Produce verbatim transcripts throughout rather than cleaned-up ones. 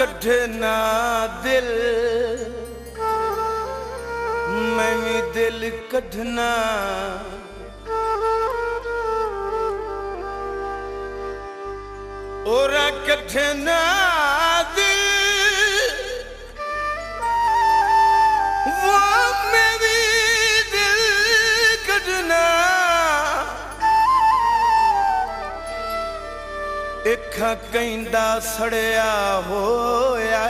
कठना दिल मैं भी दिल कठना और कठना दिल वो मैं भी दिल कठना इखा कहिंदा सड़िया होया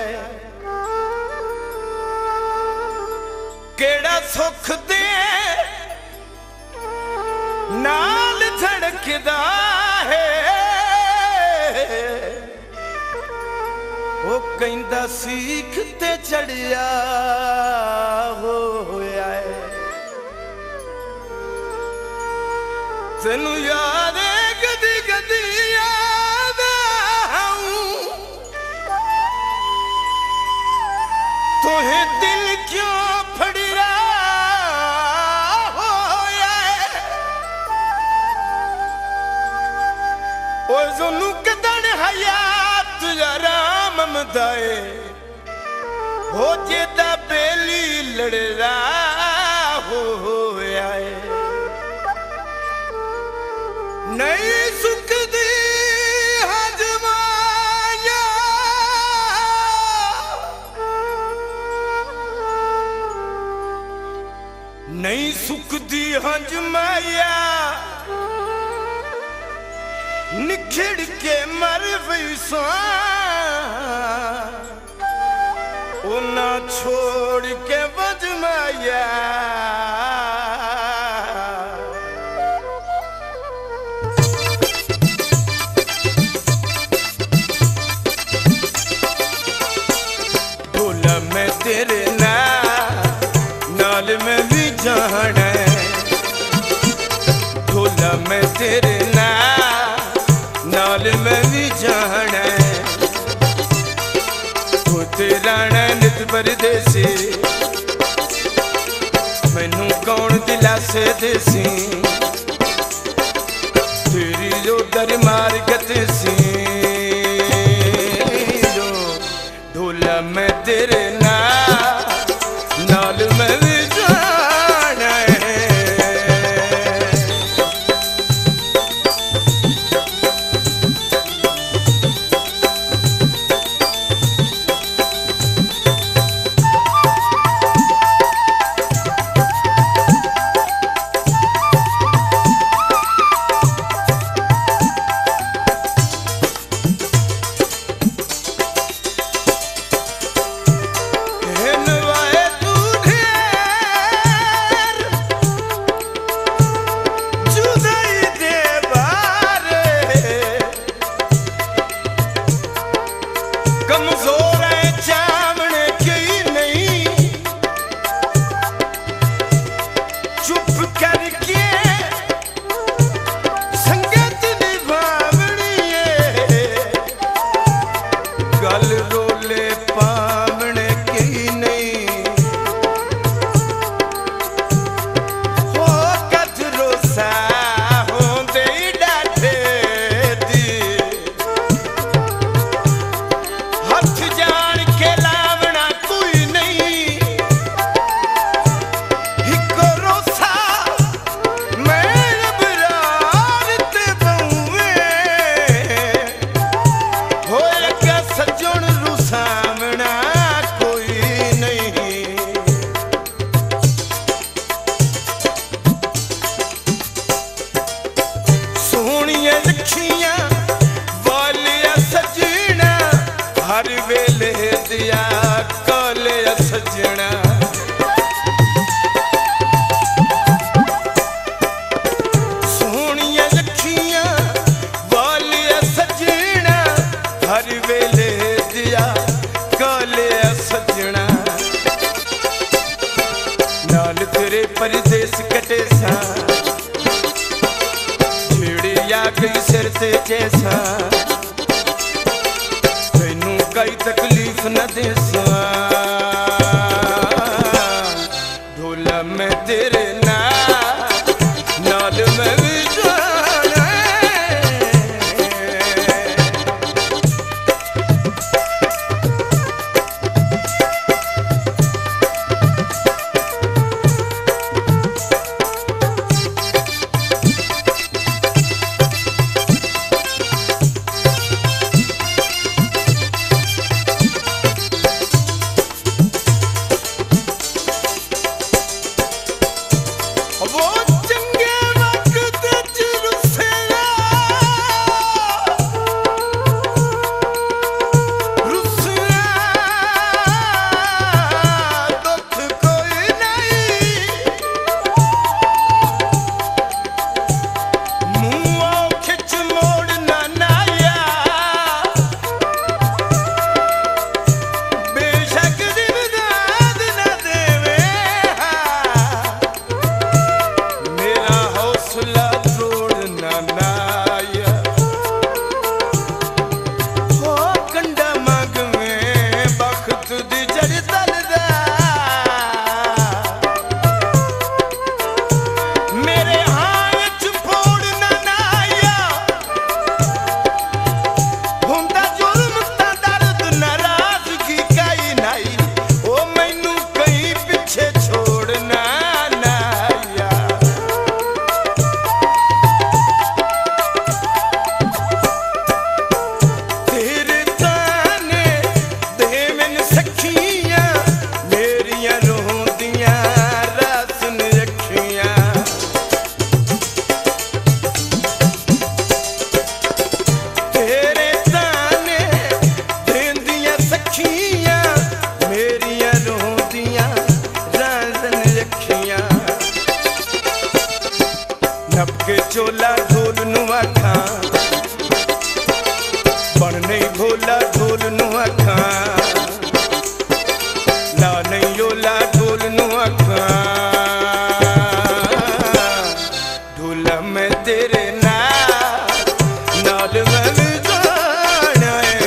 केड़ा सुख दे नाल धड़कदा है वो कहिंदा सीख ते चढ़िया होया तेनू याद कदी कदी याद तुहें दिल क्यों फड़िया होया ओ जुनू कदन हयात यारा ममदाए हो जेदा बेली लड़दा होया नहीं सुखदी हजमाया नहीं सुखदी हजमाया निखिड़ के मर वैसा ना छोड़ के बजमाया बोला मैं तेरे ना नाल में भी जाना बोला मैं तेरे ना नाल में भी जाना तेरा नित परदेसी मैनू कौन दिलासे देसी तेरी जो दर मार गतेसी ढोला मैं तेरे ना नाल मैं भी जाना है सिर से जैसा तेनू कई तक ला ढोल नुआखा ला नैयो ला ढोल नुआखा ढोला में तेरे ना नाल में गाना है।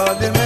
All the